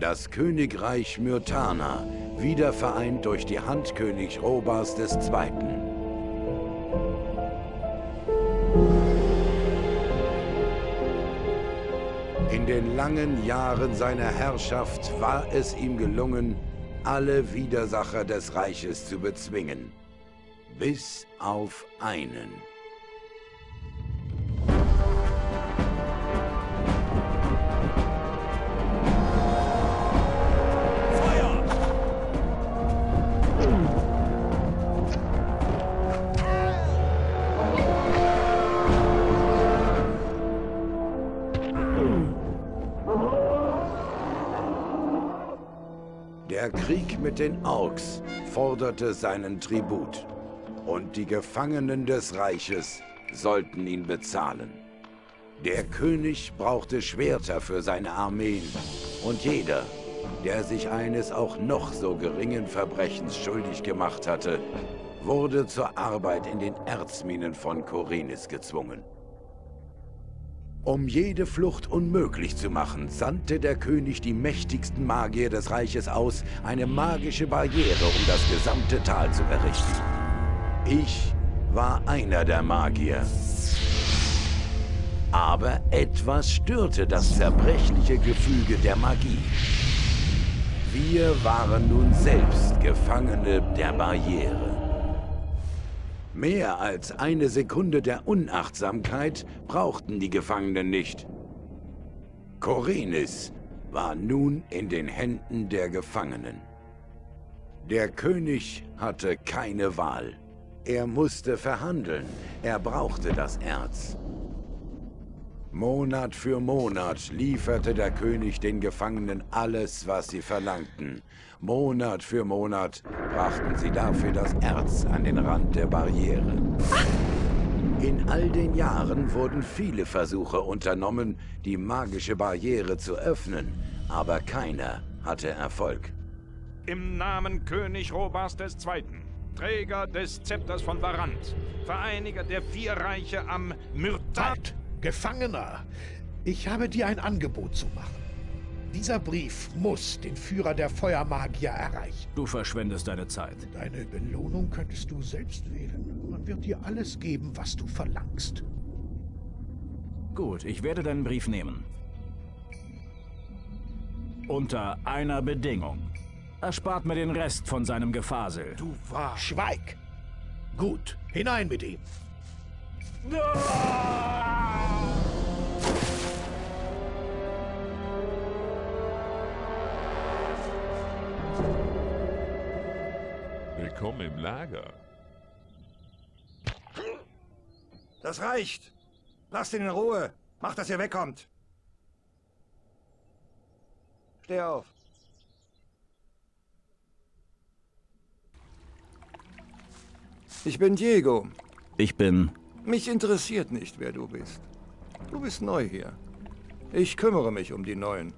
Das Königreich Myrtana, wieder vereint durch die Hand König Robars II. In den langen Jahren seiner Herrschaft war es ihm gelungen, alle Widersacher des Reiches zu bezwingen. Bis auf einen. Der Krieg mit den Orks forderte seinen Tribut und die Gefangenen des Reiches sollten ihn bezahlen. Der König brauchte Schwerter für seine Armeen und jeder, der sich eines auch noch so geringen Verbrechens schuldig gemacht hatte, wurde zur Arbeit in den Erzminen von Khorinis gezwungen. Um jede Flucht unmöglich zu machen, sandte der König die mächtigsten Magier des Reiches aus, eine magische Barriere, um das gesamte Tal zu errichten. Ich war einer der Magier. Aber etwas störte das zerbrechliche Gefüge der Magie. Wir waren nun selbst Gefangene der Barriere. Mehr als eine Sekunde der Unachtsamkeit brauchten die Gefangenen nicht. Khorinis war nun in den Händen der Gefangenen. Der König hatte keine Wahl. Er musste verhandeln. Er brauchte das Erz. Monat für Monat lieferte der König den Gefangenen alles, was sie verlangten. Monat für Monat brachten sie dafür das Erz an den Rand der Barriere. In all den Jahren wurden viele Versuche unternommen, die magische Barriere zu öffnen, aber keiner hatte Erfolg. Im Namen König Robars II., Träger des Zepters von Varant, Vereiniger der vier Reiche am Myrtat. Gefangener, ich habe dir ein Angebot zu machen. Dieser Brief muss den Führer der Feuermagier erreichen. Du verschwendest deine Zeit. Deine Belohnung könntest du selbst wählen. Man wird dir alles geben, was du verlangst. Gut, ich werde deinen Brief nehmen. Unter einer Bedingung. Erspart mir den Rest von seinem Gefasel. Du warst... Schweig! Gut, hinein mit ihm. Willkommen im Lager. Das reicht. Lasst ihn in Ruhe. Macht, dass ihr wegkommt. Steh auf. Ich bin Diego. Ich bin... Mich interessiert nicht, wer du bist. Du bist neu hier. Ich kümmere mich um die Neuen.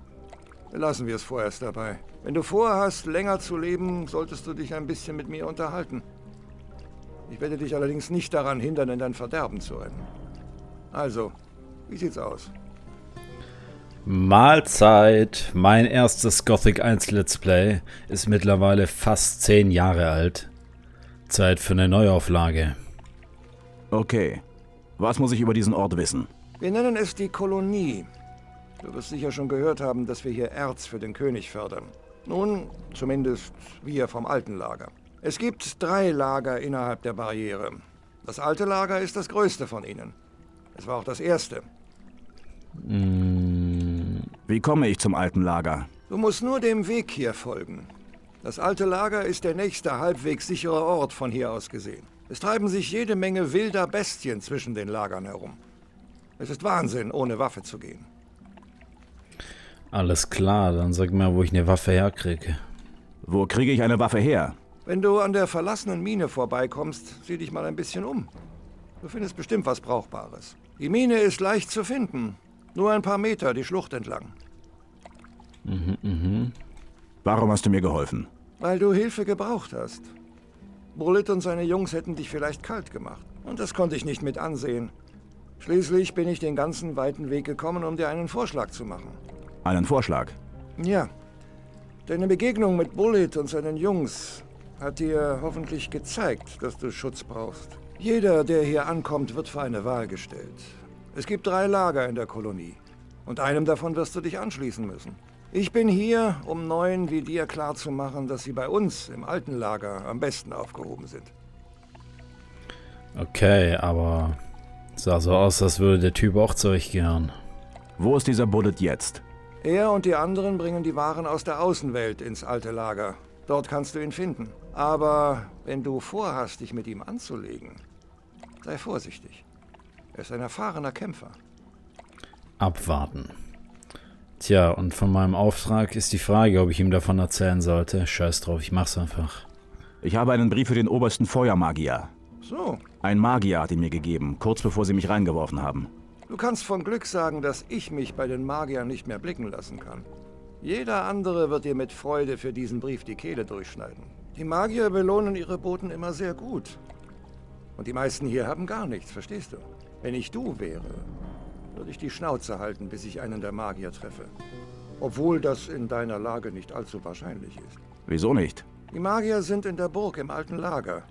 Lassen wir es vorerst dabei. Wenn du vorhast, länger zu leben, solltest du dich ein bisschen mit mir unterhalten. Ich werde dich allerdings nicht daran hindern, in dein Verderben zu rennen. Also, wie sieht's aus? Mahlzeit! Mein erstes Gothic 1 Let's Play ist mittlerweile fast 10 Jahre alt. Zeit für eine Neuauflage. Okay. Was muss ich über diesen Ort wissen? Wir nennen es die Kolonie. Du wirst sicher schon gehört haben, dass wir hier Erz für den König fördern. Nun, zumindest wir vom alten Lager. Es gibt 3 Lager innerhalb der Barriere. Das alte Lager ist das größte von ihnen. Es war auch das erste. Wie komme ich zum alten Lager? Du musst nur dem Weg hier folgen. Das alte Lager ist der nächste halbwegs sichere Ort von hier aus gesehen. Es treiben sich jede Menge wilder Bestien zwischen den Lagern herum. Es ist Wahnsinn, ohne Waffe zu gehen. Alles klar, dann sag mal, wo ich eine Waffe herkriege. Wo kriege ich eine Waffe her? Wenn du an der verlassenen Mine vorbeikommst, sieh dich mal ein bisschen um. Du findest bestimmt was Brauchbares. Die Mine ist leicht zu finden. Nur ein paar Meter die Schlucht entlang. Warum hast du mir geholfen? Weil du Hilfe gebraucht hast. Bullit und seine Jungs hätten dich vielleicht kalt gemacht. Und das konnte ich nicht mit ansehen. Schließlich bin ich den ganzen weiten Weg gekommen, um dir einen Vorschlag zu machen. Einen Vorschlag? Ja. Deine Begegnung mit Bullit und seinen Jungs hat dir hoffentlich gezeigt, dass du Schutz brauchst. Jeder, der hier ankommt, wird vor eine Wahl gestellt. Es gibt 3 Lager in der Kolonie und einem davon wirst du dich anschließen müssen. Ich bin hier, um Neuen wie dir klarzumachen, dass sie bei uns im alten Lager am besten aufgehoben sind. Okay, aber sah so aus, als würde der Typ auch zu euch gehören. Wo ist dieser Bullit jetzt? Er und die anderen bringen die Waren aus der Außenwelt ins alte Lager. Dort kannst du ihn finden. Aber wenn du vorhast, dich mit ihm anzulegen, sei vorsichtig. Er ist ein erfahrener Kämpfer. Abwarten. Tja, und von meinem Auftrag ist die Frage, ob ich ihm davon erzählen sollte. Scheiß drauf, ich mach's einfach. Ich habe einen Brief für den obersten Feuermagier. So. Ein Magier hat ihn mir gegeben, kurz bevor sie mich reingeworfen haben. Du kannst von Glück sagen, dass ich mich bei den Magiern nicht mehr blicken lassen kann. Jeder andere wird dir mit Freude für diesen Brief die Kehle durchschneiden. Die Magier belohnen ihre Boten immer sehr gut. Und die meisten hier haben gar nichts, verstehst du? Wenn ich du wäre, würde ich die Schnauze halten, bis ich einen der Magier treffe. Obwohl das in deiner Lage nicht allzu wahrscheinlich ist. Wieso nicht? Die Magier sind in der Burg im alten Lager.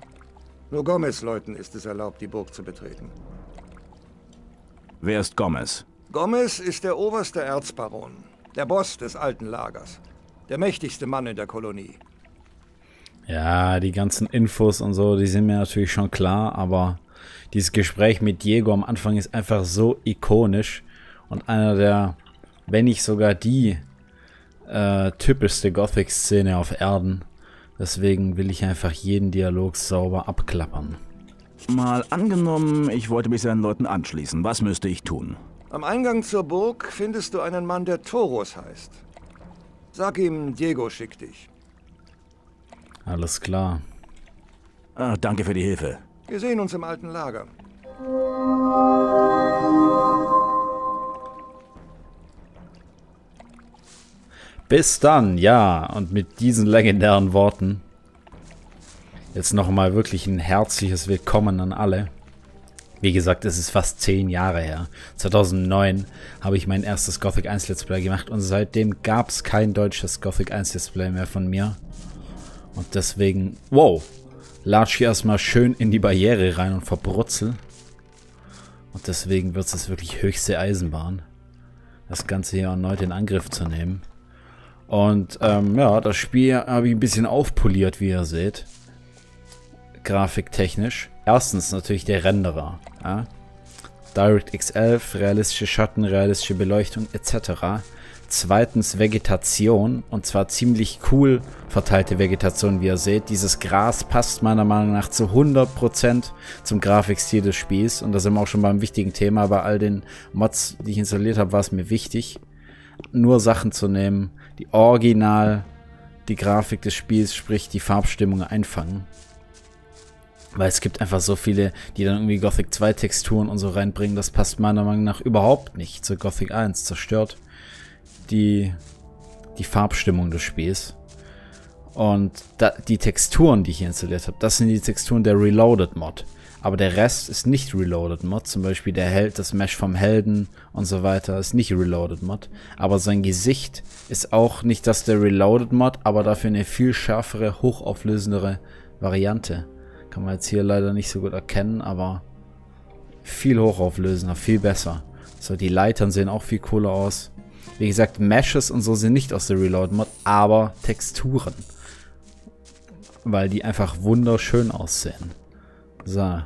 Nur Gomez-Leuten ist es erlaubt, die Burg zu betreten. Wer ist Gomez? Gomez ist der oberste Erzbaron, der Boss des alten Lagers, der mächtigste Mann in der Kolonie. Ja, die ganzen Infos und so, die sind mir natürlich schon klar, aber dieses Gespräch mit Diego am Anfang ist einfach so ikonisch und einer der, wenn nicht sogar die typischste Gothic-Szene auf Erden. Deswegen will ich einfach jeden Dialog sauber abklappern. Mal angenommen, ich wollte mich seinen Leuten anschließen. Was müsste ich tun? Am Eingang zur Burg findest du einen Mann, der Toros heißt. Sag ihm, Diego schickt dich. Alles klar. Ah, danke für die Hilfe. Wir sehen uns im alten Lager. Bis dann, ja. Und mit diesen legendären Worten jetzt nochmal wirklich ein herzliches Willkommen an alle. Wie gesagt, es ist fast 10 Jahre her. 2009 habe ich mein erstes Gothic 1 Let's Play gemacht und seitdem gab es kein deutsches Gothic 1 Let's Play mehr von mir. Und deswegen, wow, latsch hier erstmal schön in die Barriere rein und verbrutzel. Und deswegen wird es wirklich höchste Eisenbahn, das Ganze hier erneut in Angriff zu nehmen. Und ja, das Spiel habe ich ein bisschen aufpoliert, wie ihr seht. Grafiktechnisch. Erstens natürlich der Renderer. Ja? DirectX 11, realistische Schatten, realistische Beleuchtung etc. Zweitens Vegetation, und zwar ziemlich cool verteilte Vegetation, wie ihr seht. Dieses Gras passt meiner Meinung nach zu 100% zum Grafikstil des Spiels. Und da sind wir auch schon beim wichtigen Thema. Bei all den Mods, die ich installiert habe, war es mir wichtig, nur Sachen zu nehmen, die original die Grafik des Spiels, sprich die Farbstimmung, einfangen. Weil es gibt einfach so viele, die dann irgendwie Gothic 2 Texturen und so reinbringen. Das passt meiner Meinung nach überhaupt nicht zu Gothic 1. Zerstört die Farbstimmung des Spiels. Und die Texturen, die ich hier installiert habe, das sind die Texturen der Reloaded Mod. Aber der Rest ist nicht Reloaded Mod. Zum Beispiel der Held, das Mesh vom Helden und so weiter ist nicht Reloaded Mod. Aber sein Gesicht ist auch nicht das der Reloaded Mod, aber dafür eine viel schärfere, hochauflösendere Variante. Kann man jetzt hier leider nicht so gut erkennen, aber viel hochauflösender, viel besser. So, die Leitern sehen auch viel cooler aus. Wie gesagt, Meshes und so sind nicht aus der Reload-Mod, aber Texturen. Weil die einfach wunderschön aussehen. So.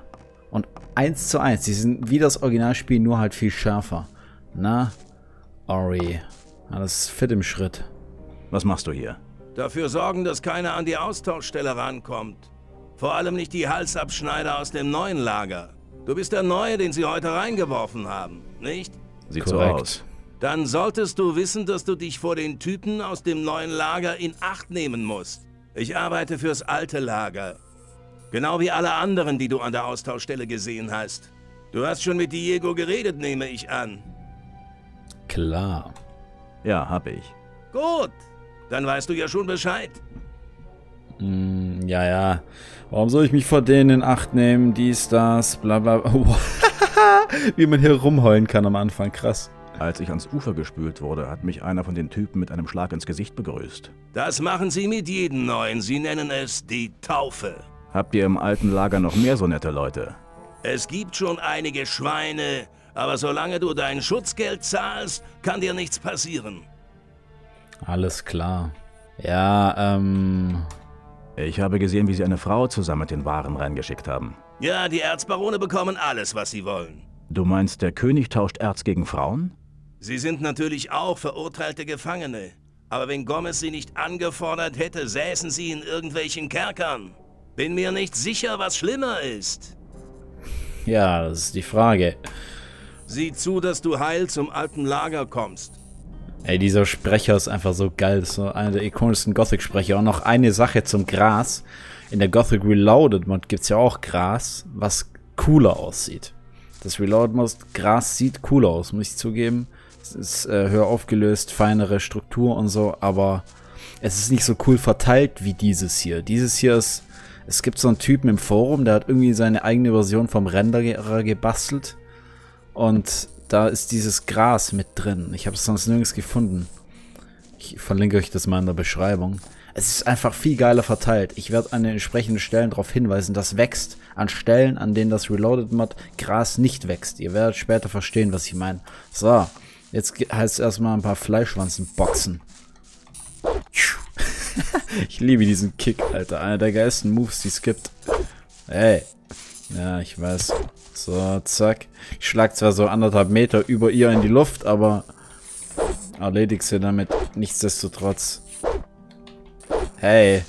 Und 1:1, die sind wie das Originalspiel, nur halt viel schärfer. Na, Ori. Alles fit im Schritt. Was machst du hier? Dafür sorgen, dass keiner an die Austauschstelle rankommt. Vor allem nicht die Halsabschneider aus dem neuen Lager. Du bist der Neue, den sie heute reingeworfen haben, nicht? Sieht so aus. Dann solltest du wissen, dass du dich vor den Typen aus dem neuen Lager in Acht nehmen musst. Ich arbeite fürs alte Lager. Genau wie alle anderen, die du an der Austauschstelle gesehen hast. Du hast schon mit Diego geredet, nehme ich an. Klar. Ja, hab ich. Gut, dann weißt du ja schon Bescheid. Ja, ja. Warum soll ich mich vor denen in Acht nehmen? Dies, das, bla bla. Wie man hier rumheulen kann am Anfang. Krass. Als ich ans Ufer gespült wurde, hat mich einer von den Typen mit einem Schlag ins Gesicht begrüßt. Das machen sie mit jedem Neuen. Sie nennen es die Taufe. Habt ihr im alten Lager noch mehr so nette Leute? Es gibt schon einige Schweine, aber solange du dein Schutzgeld zahlst, kann dir nichts passieren. Alles klar. Ja, Ich habe gesehen, wie sie eine Frau zusammen mit den Waren reingeschickt haben. Ja, die Erzbarone bekommen alles, was sie wollen. Du meinst, der König tauscht Erz gegen Frauen? Sie sind natürlich auch verurteilte Gefangene. Aber wenn Gomez sie nicht angefordert hätte, säßen sie in irgendwelchen Kerkern. Bin mir nicht sicher, was schlimmer ist. Ja, das ist die Frage. Sieh zu, dass du heil zum alten Lager kommst. Ey, dieser Sprecher ist einfach so geil. Das ist so einer der ikonischsten Gothic-Sprecher. Und noch eine Sache zum Gras. In der Gothic Reloaded-Mod gibt es ja auch Gras, was cooler aussieht. Das Reloaded-Mod Gras sieht cooler aus, muss ich zugeben. Es ist höher aufgelöst, feinere Struktur und so, aber es ist nicht so cool verteilt wie dieses hier. Dieses hier ist... Es gibt so einen Typen im Forum, der hat irgendwie seine eigene Version vom Renderer gebastelt. Und da ist dieses Gras mit drin. Ich habe es sonst nirgends gefunden. Ich verlinke euch das mal in der Beschreibung. Es ist einfach viel geiler verteilt. Ich werde an den entsprechenden Stellen darauf hinweisen, das wächst an Stellen, an denen das Reloaded-Mod Gras nicht wächst. Ihr werdet später verstehen, was ich meine. So, jetzt heißt es erstmal ein paar Fleischwanzen boxen. Ich liebe diesen Kick, Alter. Einer der geilsten Moves, die es gibt. Ey. Ja, ich weiß. So, zack. Ich schlag zwar so 1,5 Meter über ihr in die Luft, aber erledigt sie damit. Nichtsdestotrotz. Hey.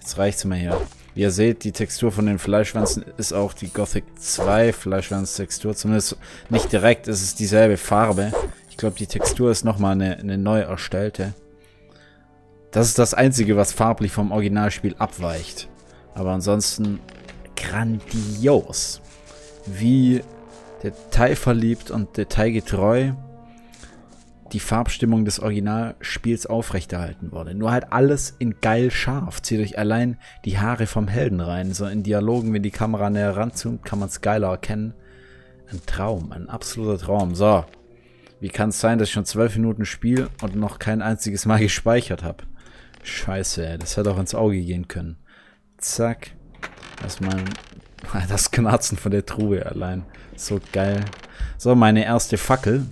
Jetzt reicht's mir hier. Wie ihr seht, die Textur von den Fleischwanzen ist auch die Gothic 2 Fleischwanztextur. Zumindest nicht direkt, es ist dieselbe Farbe. Ich glaube, die Textur ist nochmal eine neu erstellte. Das ist das Einzige, was farblich vom Originalspiel abweicht. Aber ansonsten grandios. Wie detailverliebt und detailgetreu die Farbstimmung des Originalspiels aufrechterhalten wurde. Nur halt alles in geil scharf. Zieht euch allein die Haare vom Helden rein. So in Dialogen, wenn die Kamera näher ranzoomt, kann man es geiler erkennen. Ein Traum, ein absoluter Traum. So, wie kann es sein, dass ich schon 12 Minuten spiele und noch kein einziges Mal gespeichert habe? Scheiße, ey, das hätte auch ins Auge gehen können. Zack. Erstmal das Knarzen von der Truhe allein. So geil. So, meine erste Fackel.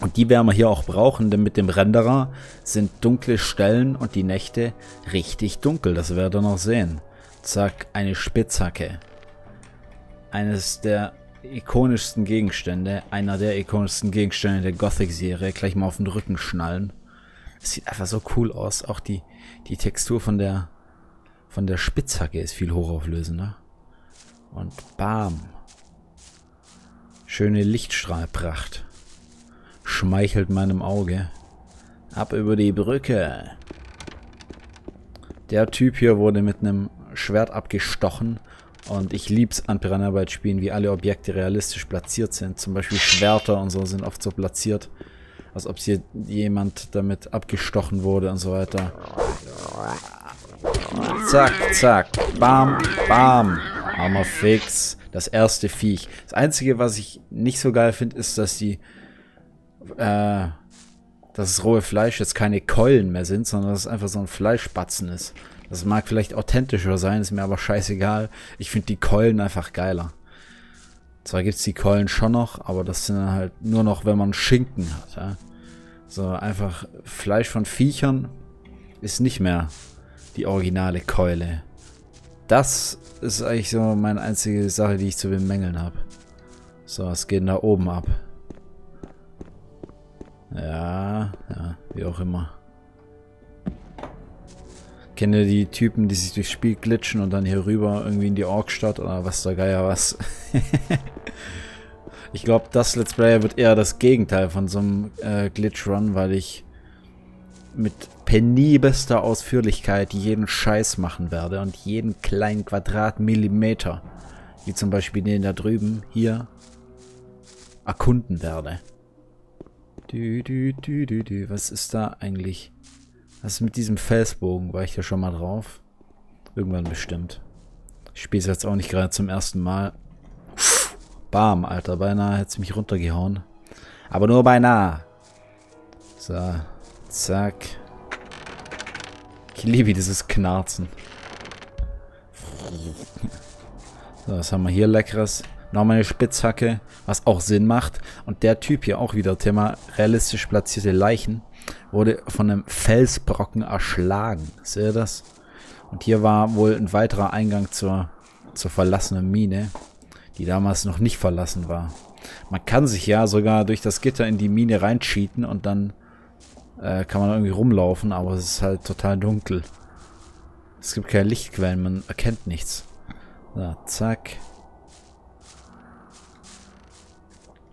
Und die werden wir hier auch brauchen, denn mit dem Renderer sind dunkle Stellen und die Nächte richtig dunkel. Das werdet ihr noch sehen. Zack, eine Spitzhacke. Eines der ikonischsten Gegenstände. Einer der ikonischsten Gegenstände der Gothic-Serie. Gleich mal auf den Rücken schnallen. Das sieht einfach so cool aus. Auch die Textur von der Spitzhacke ist viel hochauflösender. Und bam. Schöne Lichtstrahlpracht. Schmeichelt meinem Auge. Ab über die Brücke. Der Typ hier wurde mit einem Schwert abgestochen. Und ich lieb's an Piranha-Bytes-Spielen, wie alle Objekte realistisch platziert sind. Zum Beispiel Schwerter und so sind oft so platziert, als ob hier jemand damit abgestochen wurde und so weiter. Zack, zack, bam, bam. Hammer fix. Das erste Viech. Das Einzige, was ich nicht so geil finde, ist, dass das rohe Fleisch jetzt keine Keulen mehr sind, sondern dass es einfach so ein Fleischbatzen ist. Das mag vielleicht authentischer sein, ist mir aber scheißegal. Ich finde die Keulen einfach geiler. Zwar gibt es die Keulen schon noch, aber das sind dann halt nur noch, wenn man Schinken hat. Ja? So einfach Fleisch von Viechern ist nicht mehr die originale Keule. Das ist eigentlich so meine einzige Sache, die ich zu bemängeln habe. So, was geht denn da oben ab? Ja, wie auch immer. Kennt ihr die Typen, die sich durchs Spiel glitschen und dann hier rüber irgendwie in die Orkstadt oder was der Geier was? Ich glaube, das Let's Player wird eher das Gegenteil von so einem Glitch-Run, weil ich mit penibelster Ausführlichkeit jeden Scheiß machen werde und jeden kleinen Quadratmillimeter, wie zum Beispiel den da drüben, hier erkunden werde. Was ist da eigentlich? Was ist mit diesem Felsbogen? War ich da schon mal drauf? Irgendwann bestimmt. Ich spiele es jetzt auch nicht gerade zum ersten Mal. Bam, Alter. Beinahe hätte es mich runtergehauen. Aber nur beinahe. So. Zack. Ich liebe dieses Knarzen. So, was haben wir hier Leckeres? Nochmal eine Spitzhacke, was auch Sinn macht. Und der Typ hier auch wieder, Thema realistisch platzierte Leichen, wurde von einem Felsbrocken erschlagen. Seht ihr das? Und hier war wohl ein weiterer Eingang zur verlassenen Mine, die damals noch nicht verlassen war. Man kann sich ja sogar durch das Gitter in die Mine reincheaten und dann kann man irgendwie rumlaufen, aber es ist halt total dunkel. Es gibt keine Lichtquellen, man erkennt nichts. So, zack.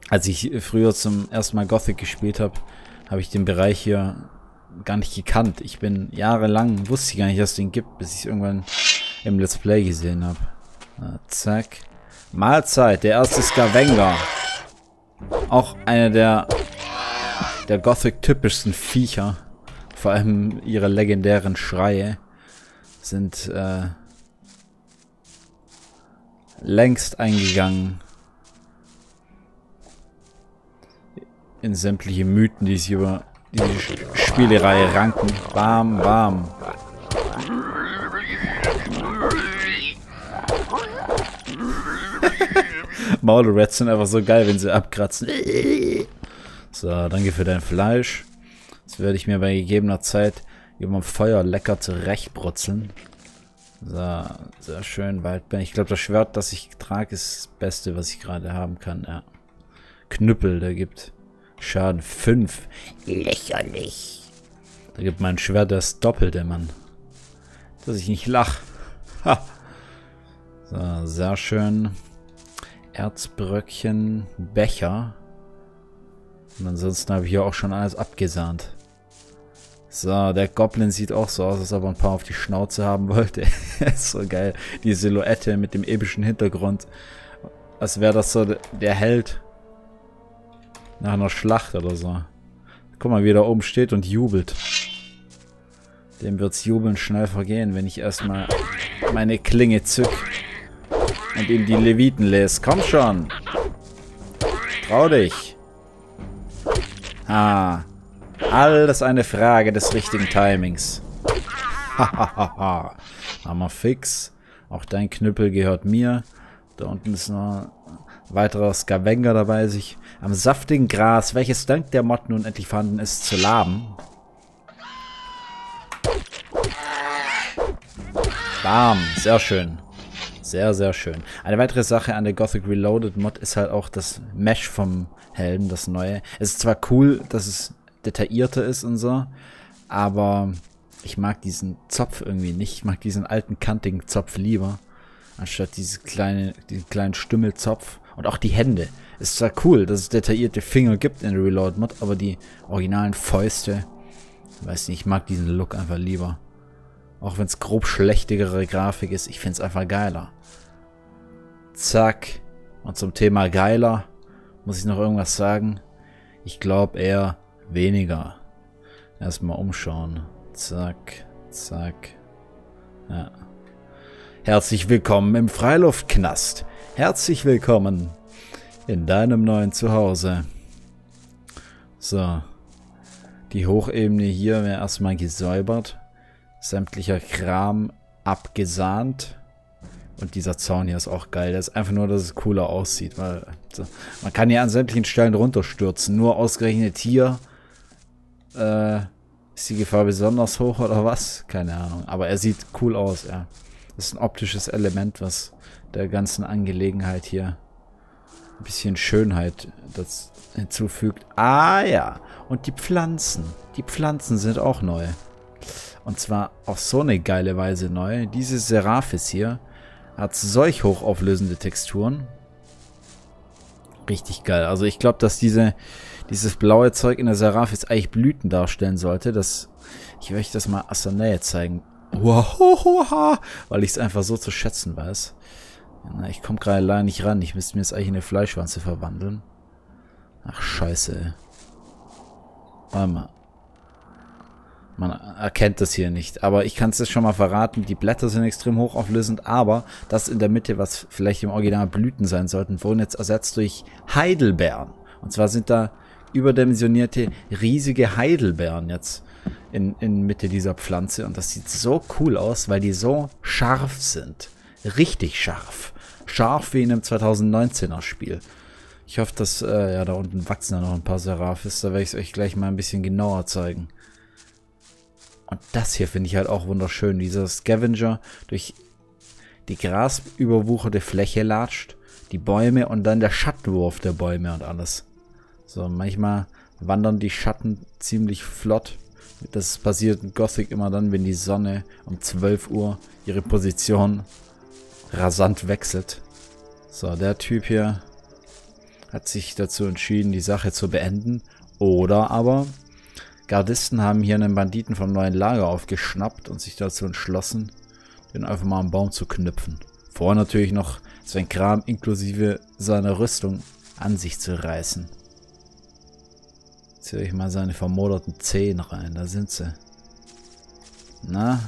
Als ich früher zum ersten Mal Gothic gespielt habe, habe ich den Bereich hier gar nicht gekannt. Ich bin jahrelang, wusste ich gar nicht, dass es den gibt, bis ich es irgendwann im Let's Play gesehen habe. Na, zack. Mahlzeit, der erste Scavenger. Auch einer der Gothic-typischsten Viecher. Vor allem ihre legendären Schreie sind längst eingegangen in sämtliche Mythen, die sich über diese Spielereihe ranken. Bam, bam. Molerats sind einfach so geil, wenn sie abkratzen. So, danke für dein Fleisch. Das werde ich mir bei gegebener Zeit über dem Feuer lecker zurechtbrutzeln. So, sehr schön, Waldbeeren. Ich glaube, das Schwert, das ich trage, ist das Beste, was ich gerade haben kann. Ja. Knüppel, der gibt Schaden 5. Lächerlich. Da gibt mein Schwert das Doppelte, Mann. Dass ich nicht lach. Ha. So, sehr schön. Erzbröckchen, Becher. Und ansonsten habe ich hier auch schon alles abgesahnt. So, der Goblin sieht auch so aus, als ob er ein paar auf die Schnauze haben wollte. Ist so geil. Die Silhouette mit dem epischen Hintergrund. Als wäre das so der Held nach einer Schlacht oder so. Guck mal, wie er da oben steht und jubelt. Dem wird's jubeln schnell vergehen, wenn ich erstmal meine Klinge zück und ihm die Leviten lese. Komm schon! Trau dich! Ah, alles eine Frage des richtigen Timings. Hahaha. Hammer fix. Auch dein Knüppel gehört mir. Da unten ist noch ein weiterer Scavenger dabei, sich am saftigen Gras, welches dank der Motten nun endlich vorhanden ist, zu laben. Bam, sehr schön. Sehr, sehr schön. Eine weitere Sache an der Gothic Reloaded Mod ist halt auch das Mesh vom Helm, das neue. Es ist zwar cool, dass es detaillierter ist und so, aber ich mag diesen Zopf irgendwie nicht. Ich mag diesen alten, kantigen Zopf lieber, anstatt diesen kleinen Stümmelzopf. Und auch die Hände. Es ist zwar cool, dass es detaillierte Finger gibt in der Reload Mod, aber die originalen Fäuste, weiß nicht, ich mag diesen Look einfach lieber. Auch wenn es grob schlechtigere Grafik ist, ich finde es einfach geiler. Zack. Und zum Thema geiler muss ich noch irgendwas sagen. Ich glaube eher weniger. Erstmal umschauen. Zack, zack. Ja. Herzlich willkommen im Freiluftknast. Herzlich willkommen in deinem neuen Zuhause. So. Die Hochebene hier wäre erstmal gesäubert. Sämtlicher Kram abgesahnt. Und dieser Zaun hier ist auch geil. Das ist einfach nur, dass es cooler aussieht. Weil so, man kann ja an sämtlichen Stellen runterstürzen. Nur ausgerechnet hier ist die Gefahr besonders hoch oder was? Keine Ahnung. Aber er sieht cool aus, ja. Das ist ein optisches Element, was der ganzen Angelegenheit hier ein bisschen Schönheit das hinzufügt. Ah ja. Und die Pflanzen. Die Pflanzen sind auch neu. Und zwar auf so eine geile Weise neu. Diese Seraphis hier hat solch hochauflösende Texturen. Richtig geil. Also ich glaube, dass dieses blaue Zeug in der Seraphis eigentlich Blüten darstellen sollte. Ich werde euch das mal aus der Nähe zeigen. Wow, weil ich es einfach so zu schätzen weiß. Ich komme gerade leider nicht ran. Ich müsste mir jetzt eigentlich in eine Fleischwanze verwandeln. Ach, scheiße. Warte mal. Man erkennt das hier nicht, aber ich kann es jetzt schon mal verraten, die Blätter sind extrem hochauflösend, aber das in der Mitte, was vielleicht im Original Blüten sein sollten, wurden jetzt ersetzt durch Heidelbeeren. Und zwar sind da überdimensionierte riesige Heidelbeeren jetzt in Mitte dieser Pflanze. Und das sieht so cool aus, weil die so scharf sind. Richtig scharf. Scharf wie in einem 2019er Spiel. Ich hoffe, dass, ja, da unten wachsen ja noch ein paar Seraphis. Da werde ich es euch gleich mal ein bisschen genauer zeigen. Und das hier finde ich halt auch wunderschön. Dieser Scavenger durch die grasüberwucherte Fläche latscht, die Bäume und dann der Schattenwurf der Bäume und alles. So, manchmal wandern die Schatten ziemlich flott. Das passiert in Gothic immer dann, wenn die Sonne um 12 Uhr ihre Position rasant wechselt. So, der Typ hier hat sich dazu entschieden, die Sache zu beenden. Oder aber Gardisten haben hier einen Banditen vom neuen Lager aufgeschnappt und sich dazu entschlossen, den einfach mal am Baum zu knüpfen. Vorher natürlich noch sein Kram inklusive seiner Rüstung an sich zu reißen. Ziehe ich mal seine vermoderten Zehen rein, da sind sie. Na?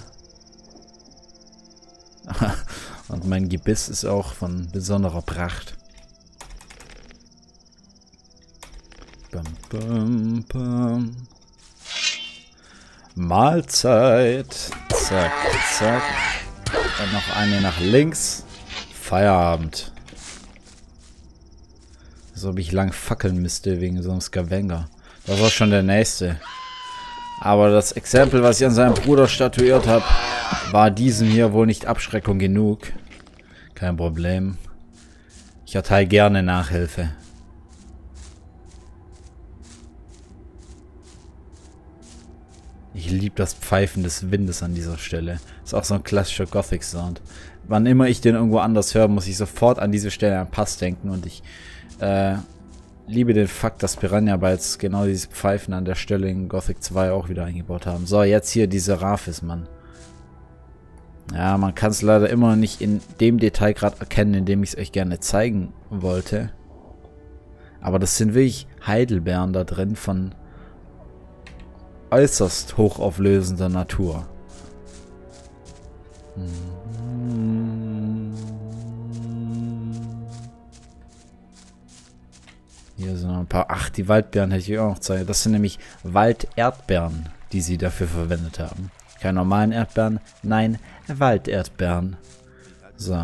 Und mein Gebiss ist auch von besonderer Pracht. Bum, bum, bum. Mahlzeit. Zack, zack. Und noch eine nach links. Feierabend. So, ob ich lang fackeln müsste wegen so einem Scavenger. Das war schon der nächste. Aber das Exempel, was ich an seinem Bruder statuiert habe, war diesem hier wohl nicht Abschreckung genug. Kein Problem. Ich erteile gerne Nachhilfe. Ich liebe das Pfeifen des Windes an dieser Stelle. Ist auch so ein klassischer Gothic-Sound. Wann immer ich den irgendwo anders höre, muss ich sofort an diese Stelle an Pass denken. Und ich liebe den Fakt, dass Piranha Bytes genau dieses Pfeifen an der Stelle in Gothic 2 auch wieder eingebaut haben. So, jetzt hier die Seraphis, Mann. Ja, man kann es leider immer nicht in dem Detail gerade erkennen, in dem ich es euch gerne zeigen wollte. Aber das sind wirklich Heidelbeeren da drin von äußerst hochauflösender Natur. Hier sind noch ein paar. Ach, die Waldbeeren hätte ich auch noch zeigen. Das sind nämlich Walderdbeeren, die sie dafür verwendet haben. Keine normalen Erdbeeren, nein, Walderdbeeren. So.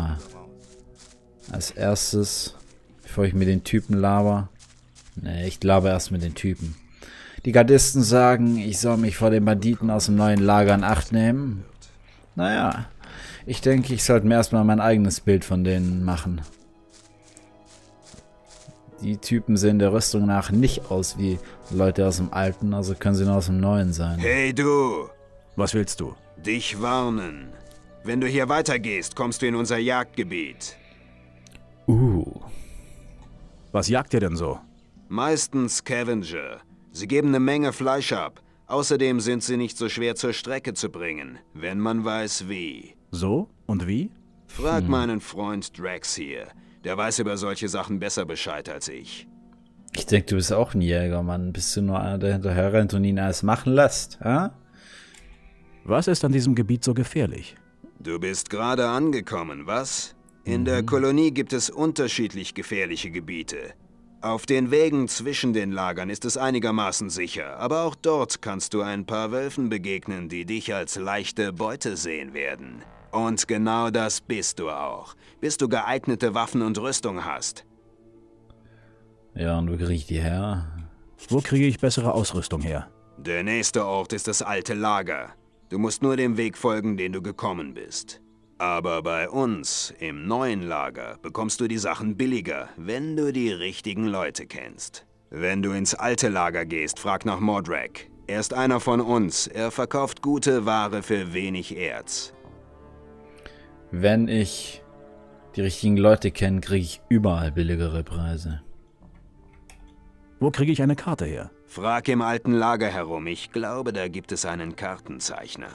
Als erstes, bevor ich mit den Typen laber. Ne, ich laber erst mit den Typen. Die Gardisten sagen, ich soll mich vor den Banditen aus dem neuen Lager in Acht nehmen. Naja, ich denke, ich sollte mir erstmal mein eigenes Bild von denen machen. Die Typen sehen der Rüstung nach nicht aus wie Leute aus dem Alten, also können sie nur aus dem Neuen sein. Hey du! Was willst du? Dich warnen. Wenn du hier weitergehst, kommst du in unser Jagdgebiet. Was jagt ihr denn so? Meistens Scavenger. Sie geben eine Menge Fleisch ab. Außerdem sind sie nicht so schwer zur Strecke zu bringen, wenn man weiß wie. So? Und wie? Frag meinen Freund Drax hier. Der weiß über solche Sachen besser Bescheid als ich. Ich denke, du bist auch ein Jäger, Mann. Bist du nur einer, der hinterher rennt und ihn alles machen lässt? Hä? Was ist an diesem Gebiet so gefährlich? Du bist gerade angekommen, was? In der Kolonie gibt es unterschiedlich gefährliche Gebiete. Auf den Wegen zwischen den Lagern ist es einigermaßen sicher, aber auch dort kannst du ein paar Wölfen begegnen, die dich als leichte Beute sehen werden. Und genau das bist du auch, bis du geeignete Waffen und Rüstung hast. Ja, und wo kriege ich die her? Wo kriege ich bessere Ausrüstung her? Der nächste Ort ist das alte Lager. Du musst nur dem Weg folgen, den du gekommen bist. Aber bei uns, im neuen Lager, bekommst du die Sachen billiger, wenn du die richtigen Leute kennst. Wenn du ins alte Lager gehst, frag nach Mordrek. Er ist einer von uns. Er verkauft gute Ware für wenig Erz. Wenn ich die richtigen Leute kenne, kriege ich überall billigere Preise. Wo kriege ich eine Karte her? Frag im alten Lager herum. Ich glaube, da gibt es einen Kartenzeichner.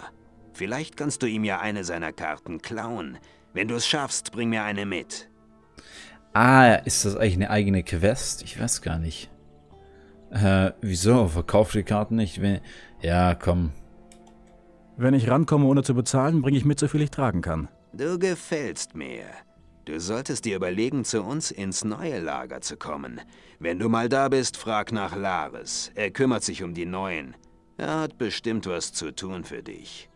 Vielleicht kannst du ihm ja eine seiner Karten klauen. Wenn du es schaffst, bring mir eine mit. Ah, ist das eigentlich eine eigene Quest? Ich weiß gar nicht. Wieso? Verkauf die Karten nicht? Ja, komm. Wenn ich rankomme, ohne zu bezahlen, bringe ich mit, so viel ich tragen kann. Du gefällst mir. Du solltest dir überlegen, zu uns ins neue Lager zu kommen. Wenn du mal da bist, frag nach Laris. Er kümmert sich um die Neuen. Er hat bestimmt was zu tun für dich.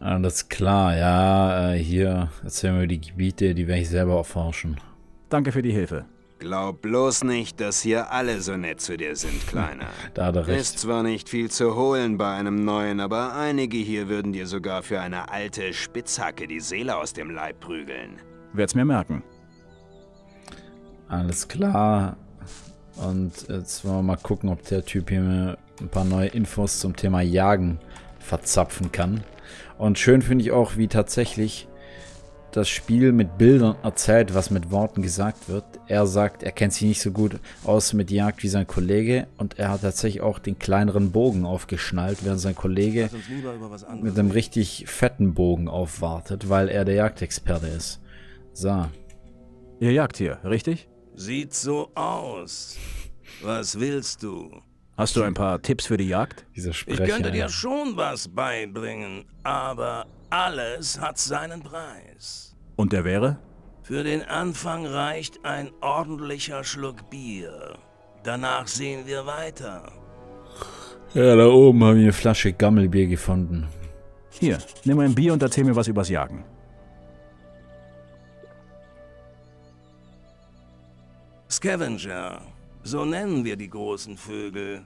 Alles klar, ja, hier erzählen wir die Gebiete, die werde ich selber erforschen. Danke für die Hilfe. Glaub bloß nicht, dass hier alle so nett zu dir sind, Kleiner. Da hat er recht. Ist zwar nicht viel zu holen bei einem Neuen, aber einige hier würden dir sogar für eine alte Spitzhacke die Seele aus dem Leib prügeln. Werd's mir merken. Alles klar. Und jetzt wollen wir mal gucken, ob der Typ hier mir ein paar neue Infos zum Thema Jagen verzapfen kann. Und schön finde ich auch, wie tatsächlich das Spiel mit Bildern erzählt, was mit Worten gesagt wird. Er sagt, er kennt sich nicht so gut aus mit Jagd wie sein Kollege und er hat tatsächlich auch den kleineren Bogen aufgeschnallt, während sein Kollege mit einem richtig fetten Bogen aufwartet, weil er der Jagdexperte ist. So. Ihr jagt hier, richtig? Sieht so aus. Was willst du? Hast du ein paar Tipps für die Jagd? Dieser Sprecher, ich könnte dir schon was beibringen, aber alles hat seinen Preis. Und der wäre? Für den Anfang reicht ein ordentlicher Schluck Bier. Danach sehen wir weiter. Ja, da oben haben wir eine Flasche Gammelbier gefunden. Hier, nimm ein Bier und erzähl mir was übers Jagen. Scavenger. So nennen wir die großen Vögel.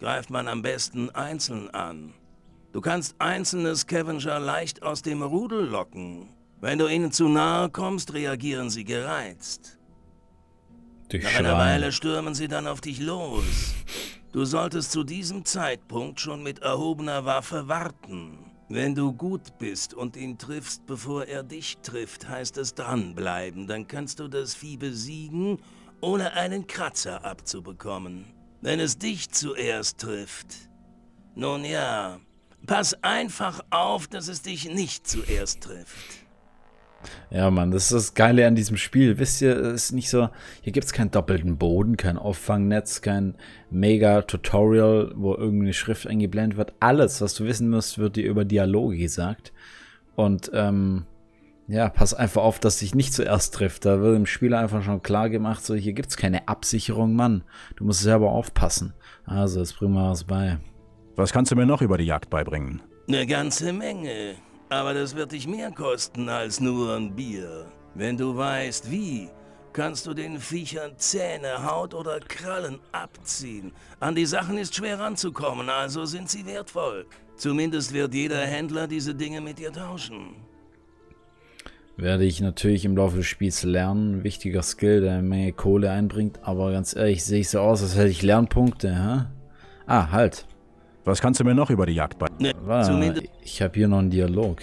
Greift man am besten einzeln an. Du kannst einzelne Scavenger leicht aus dem Rudel locken. Wenn du ihnen zu nahe kommst, reagieren sie gereizt. Nach einer Weile stürmen sie dann auf dich los. Du solltest zu diesem Zeitpunkt schon mit erhobener Waffe warten. Wenn du gut bist und ihn triffst, bevor er dich trifft, heißt es dranbleiben. Dann kannst du das Vieh besiegen, ohne einen Kratzer abzubekommen. Wenn es dich zuerst trifft. Nun ja, pass einfach auf, dass es dich nicht zuerst trifft. Ja, Mann, das ist das Geile an diesem Spiel. Wisst ihr, es ist nicht so, hier gibt es keinen doppelten Boden, kein Auffangnetz, kein Mega-Tutorial, wo irgendeine Schrift eingeblendet wird. Alles, was du wissen musst, wird dir über Dialoge gesagt. Und, ja, pass einfach auf, dass dich nicht zuerst trifft. Da wird dem Spieler einfach schon klar gemacht, so, hier gibt's keine Absicherung, Mann. Du musst selber aufpassen. Also, jetzt bringen wir was bei. Was kannst du mir noch über die Jagd beibringen? Eine ganze Menge. Aber das wird dich mehr kosten als nur ein Bier. Wenn du weißt, wie, kannst du den Viechern Zähne, Haut oder Krallen abziehen. An die Sachen ist schwer ranzukommen, also sind sie wertvoll. Zumindest wird jeder Händler diese Dinge mit dir tauschen. Werde ich natürlich im Laufe des Spiels lernen. Wichtiger Skill, der eine Menge Kohle einbringt. Aber ganz ehrlich, sehe ich so aus, als hätte ich Lernpunkte. Hä? Ah, halt. Was kannst du mir noch über die Jagd beibringen? Ich habe hier noch einen Dialog.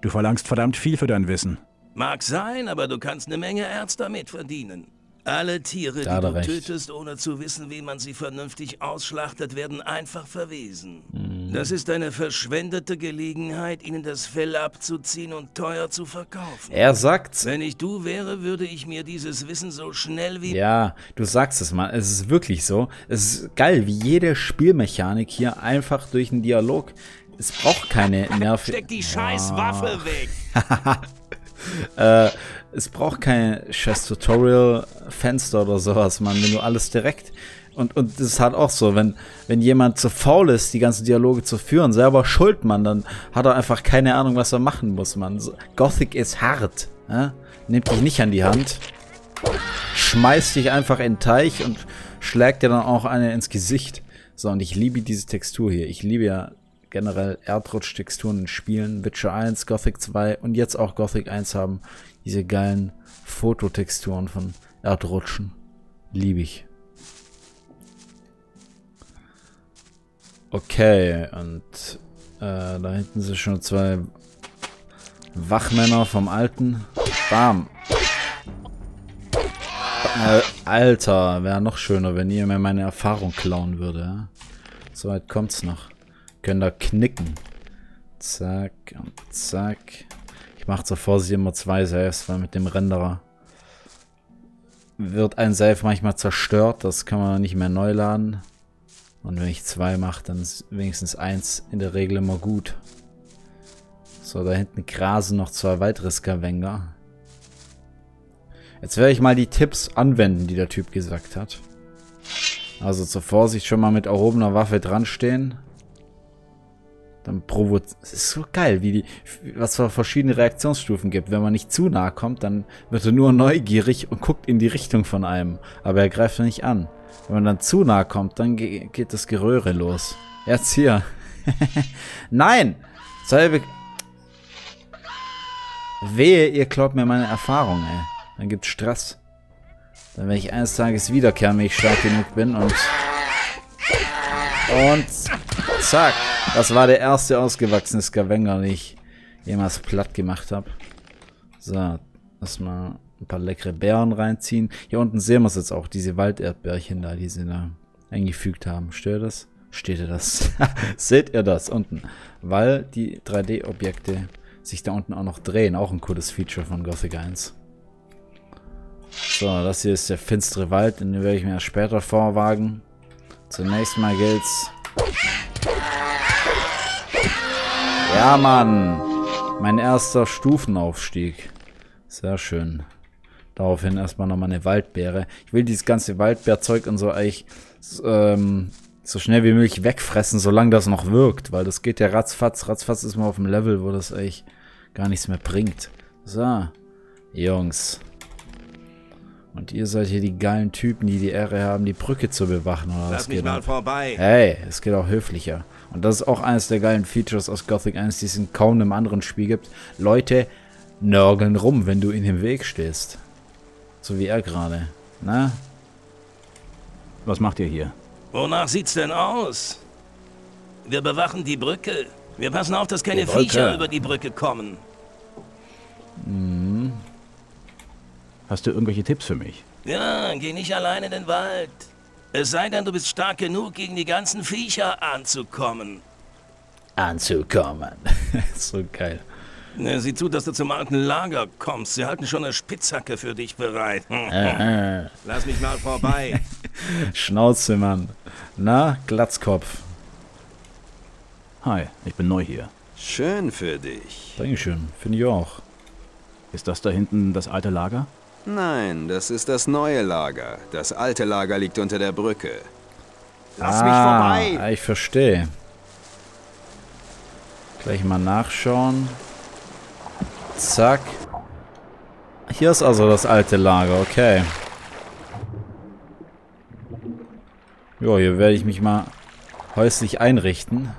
Du verlangst verdammt viel für dein Wissen. Mag sein, aber du kannst eine Menge Erz damit verdienen. Alle Tiere, die du tötest, ohne zu wissen, wie man sie vernünftig ausschlachtet, werden einfach verwesen. Mhm. Das ist eine verschwendete Gelegenheit, ihnen das Fell abzuziehen und teuer zu verkaufen. Er sagt's. Wenn ich du wäre, würde ich mir dieses Wissen so schnell wie... Ja, du sagst es, Mann. Es ist wirklich so. Es ist geil, wie jede Spielmechanik hier einfach durch einen Dialog. Es braucht keine Nerven... Steck die scheiß Waffe weg! Es braucht kein Scheiß-Tutorial-Fenster oder sowas, Mann, wenn du alles direkt... Und das ist halt auch so, wenn jemand zu faul ist, die ganzen Dialoge zu führen, selber schuld, Mann, dann hat er einfach keine Ahnung, was er machen muss, Mann. Gothic ist hart, ja? Nehmt dich nicht an die Hand, schmeißt dich einfach in den Teich und schlägt dir dann auch eine ins Gesicht. So, und ich liebe diese Textur hier. Ich liebe ja generell Erdrutsch-Texturen in Spielen. Witcher 1, Gothic 2 und jetzt auch Gothic 1 haben diese geilen Fototexturen von Erdrutschen. Liebe ich. Okay, und da hinten sind schon zwei Wachmänner vom Alten. Bam! Alter, wäre noch schöner, wenn ihr mir meine Erfahrung klauen würde. Ja? So weit kommt's noch. Können da knicken. Zack und zack. Ich mache zur Vorsicht immer zwei Saves, weil mit dem Renderer wird ein Save manchmal zerstört. Das kann man nicht mehr neu laden. Und wenn ich zwei mache, dann ist wenigstens eins in der Regel immer gut. So, da hinten grasen noch zwei weitere Scavenger. Jetzt werde ich mal die Tipps anwenden, die der Typ gesagt hat. Also zur Vorsicht schon mal mit erhobener Waffe dran stehen. Dann provoziert. Es ist so geil, wie was für verschiedene Reaktionsstufen gibt. Wenn man nicht zu nah kommt, dann wird er nur neugierig und guckt in die Richtung von einem. Aber er greift nicht an. Wenn man dann zu nah kommt, dann geht das Geröre los. Jetzt hier. Nein! Wehe, ihr klaut mir meine Erfahrung, ey. Dann gibt's Stress. Dann werde ich eines Tages wiederkehren, wenn ich stark genug bin und... zack! Das war der erste ausgewachsene Scavenger, den ich jemals platt gemacht habe. So, erstmal ein paar leckere Beeren reinziehen. Hier unten sehen wir es jetzt auch, diese Walderdbärchen da, die sie da eingefügt haben. Stört das? Steht ihr das? Seht ihr das unten? Weil die 3D-Objekte sich da unten auch noch drehen. Auch ein cooles Feature von Gothic 1. So, das hier ist der finstere Wald, den werde ich mir später vorwagen. Zunächst mal gilt's... Ja, Mann! Mein erster Stufenaufstieg. Sehr schön. Daraufhin erstmal nochmal eine Waldbeere. Ich will dieses ganze Waldbeerzeug und so eigentlich so schnell wie möglich wegfressen, solange das noch wirkt. Weil das geht ja ratzfatz. Ratzfatz ist mal auf dem Level, wo das eigentlich gar nichts mehr bringt. So, Jungs. Und ihr seid hier die geilen Typen, die die Ehre haben, die Brücke zu bewachen. Oder das geht mal vorbei. Hey, es geht auch höflicher. Und das ist auch eines der geilen Features aus Gothic 1, die es in kaum einem anderen Spiel gibt. Leute nörgeln rum, wenn du in dem Weg stehst. So wie er gerade. Na? Was macht ihr hier? Wonach sieht's denn aus? Wir bewachen die Brücke. Wir passen auf, dass keine Viecher über die Brücke kommen. Mhm. Hast du irgendwelche Tipps für mich? Ja, geh nicht allein in den Wald. Es sei denn, du bist stark genug, gegen die ganzen Viecher anzukommen. So geil. Sieh zu, dass du zum alten Lager kommst. Sie halten schon eine Spitzhacke für dich bereit. Lass mich mal vorbei. Schnauze, Mann. Na, Glatzkopf. Hi, ich bin neu hier. Schön für dich. Dankeschön, finde ich auch. Ist das da hinten das alte Lager? Nein, das ist das neue Lager. Das alte Lager liegt unter der Brücke. Lass mich vorbei! Ich verstehe. Gleich mal nachschauen. Zack. Hier ist also das alte Lager, okay. Jo, hier werde ich mich mal häuslich einrichten.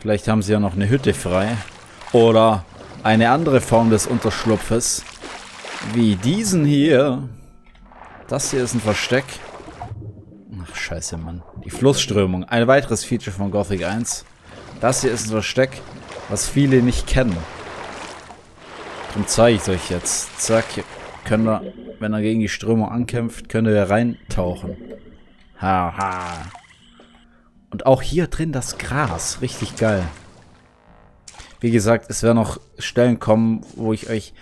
Vielleicht haben sie ja noch eine Hütte frei. Oder eine andere Form des Unterschlupfes. Wie diesen hier. Das hier ist ein Versteck. Ach, scheiße, Mann. Die Flussströmung. Ein weiteres Feature von Gothic 1. Das hier ist ein Versteck, was viele nicht kennen. Darum zeige ich es euch jetzt. Zack. Hier könnt ihr, wenn er gegen die Strömung ankämpft, könnt ihr da reintauchen. Haha. Und auch hier drin das Gras. Richtig geil. Wie gesagt, es werden noch Stellen kommen, wo ich euch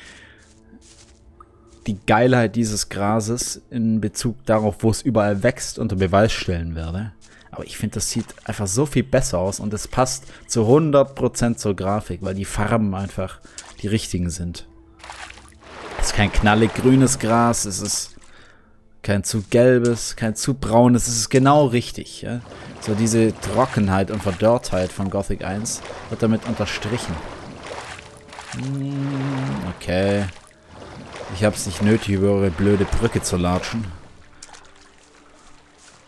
die Geilheit dieses Grases in Bezug darauf, wo es überall wächst, unter Beweis stellen werde. Aber ich finde, das sieht einfach so viel besser aus und es passt zu 100% zur Grafik, weil die Farben einfach die richtigen sind. Es ist kein knallig grünes Gras, es ist kein zu gelbes, kein zu braunes, es ist genau richtig. Ja? So diese Trockenheit und Verdorrtheit von Gothic 1 wird damit unterstrichen. Okay. Ich hab's nicht nötig, über eure blöde Brücke zu latschen.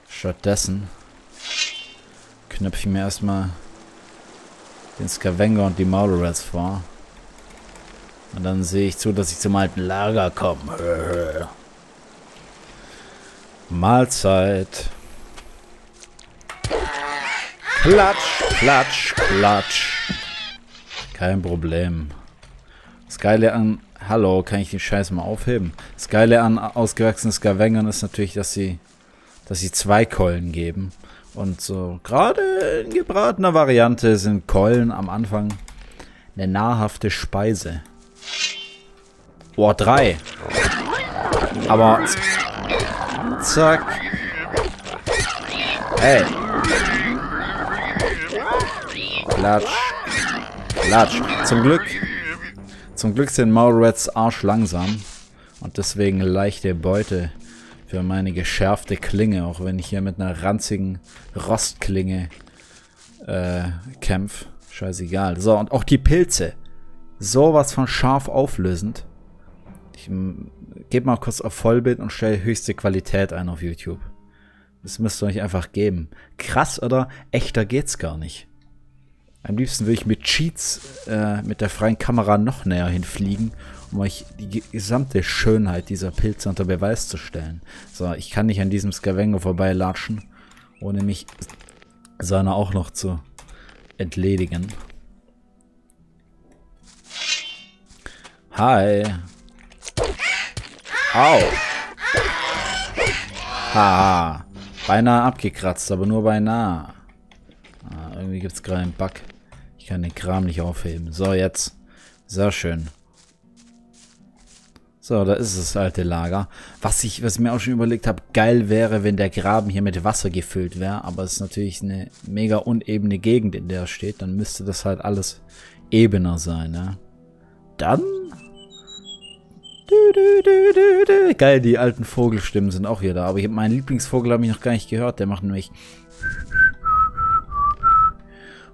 Stattdessen knöpfe ich mir erstmal den Scavenger und die Mordrek vor. Und dann sehe ich zu, dass ich zum alten Lager komme. Mahlzeit. Klatsch, klatsch, klatsch. Kein Problem. Das Geile an... Hallo, kann ich den Scheiß mal aufheben? Das Geile an ausgewachsenen Scavengern ist natürlich, dass sie zwei Keulen geben. Und so gerade in gebratener Variante sind Keulen am Anfang eine nahrhafte Speise. Boah, 3. Aber... Zack. Hey. Klatsch. Latsch. Zum Glück sind Molerats Arsch langsam. Und deswegen leichte Beute für meine geschärfte Klinge. Auch wenn ich hier mit einer ranzigen Rostklinge kämpfe. Scheißegal. So, und auch die Pilze. Sowas von scharf auflösend. Ich gebe mal kurz auf Vollbild und stelle höchste Qualität ein auf YouTube. Das müsst ihr euch einfach geben. Krass, oder? Echter geht's gar nicht. Am liebsten würde ich mit Cheats mit der freien Kamera noch näher hinfliegen, um euch die gesamte Schönheit dieser Pilze unter Beweis zu stellen. So, ich kann nicht an diesem Scavenger vorbeilatschen, ohne mich seiner auch noch zu entledigen. Hi. Au. Haha. Beinahe abgekratzt, aber nur beinahe. Ah, irgendwie gibt es gerade einen Bug. Ich kann den Kram nicht aufheben. So, jetzt. Sehr schön. So, da ist das alte Lager. Was ich mir auch schon überlegt habe, geil wäre, wenn der Graben hier mit Wasser gefüllt wäre. Aber es ist natürlich eine mega unebene Gegend, in der er steht. Dann müsste das halt alles ebener sein, ne? Dann... Du, du, du, du, du. Geil, die alten Vogelstimmen sind auch hier da. Aber meinen Lieblingsvogel habe ich noch gar nicht gehört. Der macht nämlich...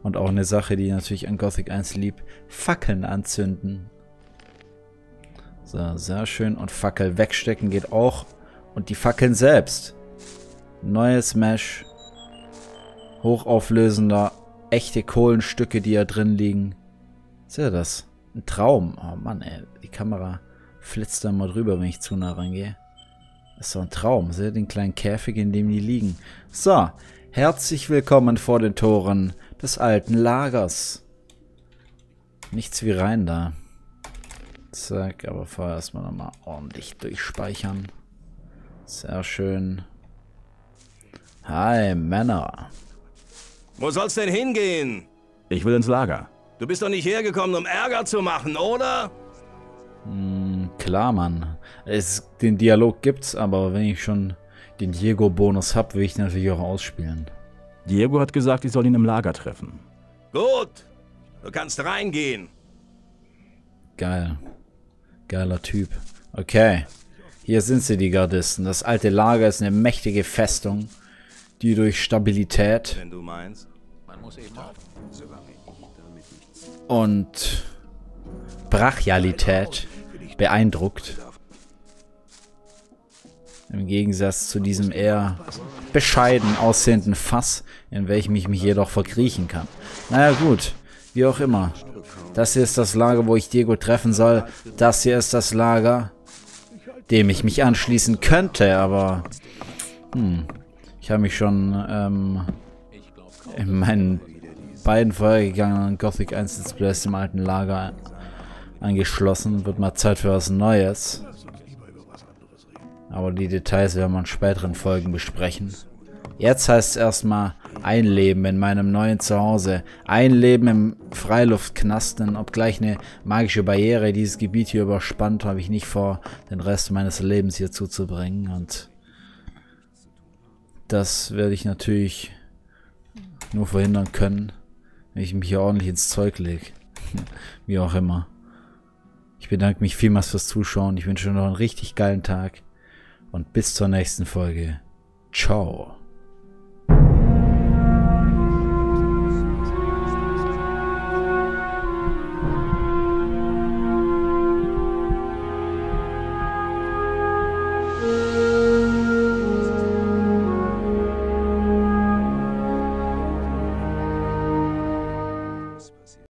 Und auch eine Sache, die natürlich an Gothic 1 lieb. Fackeln anzünden. So, sehr schön. Und Fackel wegstecken geht auch. Und die Fackeln selbst. Neues Mesh. Hochauflösender. Echte Kohlenstücke, die ja drin liegen. Seht ihr das? Ein Traum. Oh Mann, ey. Die Kamera... flitzt da mal drüber, wenn ich zu nah rangehe. Ist so ein Traum. Seht ihr den kleinen Käfig, in dem die liegen? So, herzlich willkommen vor den Toren des alten Lagers. Nichts wie rein da. Zack, aber vorher erstmal nochmal ordentlich durchspeichern. Sehr schön. Hi, Männer. Wo soll's denn hingehen? Ich will ins Lager. Du bist doch nicht hergekommen, um Ärger zu machen, oder? Klar, Mann. Den Dialog gibt's, aber wenn ich schon den Diego-Bonus habe, will ich den natürlich auch ausspielen. Diego hat gesagt, ich soll ihn im Lager treffen. Gut, du kannst reingehen. Geil. Geiler Typ. Okay, hier sind sie, die Gardisten. Das alte Lager ist eine mächtige Festung, die durch Stabilität... Wenn du meinst, man muss eben auch. Und... Brachialität beeindruckt. Im Gegensatz zu diesem eher bescheiden aussehenden Fass, in welchem ich mich jedoch verkriechen kann. Naja gut, wie auch immer. Das hier ist das Lager, wo ich Diego treffen soll. Das hier ist das Lager, dem ich mich anschließen könnte, aber... ich habe mich schon in meinen beiden vorhergegangenen Gothic 1 Let's Plays im alten Lager angeschlossen. Wird mal Zeit für was Neues. Aber die Details werden wir in späteren Folgen besprechen. Jetzt heißt es erstmal einleben in meinem neuen Zuhause. Einleben im Freiluftknast, denn obgleich eine magische Barriere dieses Gebiet hier überspannt, habe ich nicht vor, den Rest meines Lebens hier zuzubringen. Und das werde ich natürlich nur verhindern können, wenn ich mich hier ordentlich ins Zeug lege. Wie auch immer. Ich bedanke mich vielmals fürs Zuschauen. Ich wünsche euch noch einen richtig geilen Tag. Und bis zur nächsten Folge. Ciao.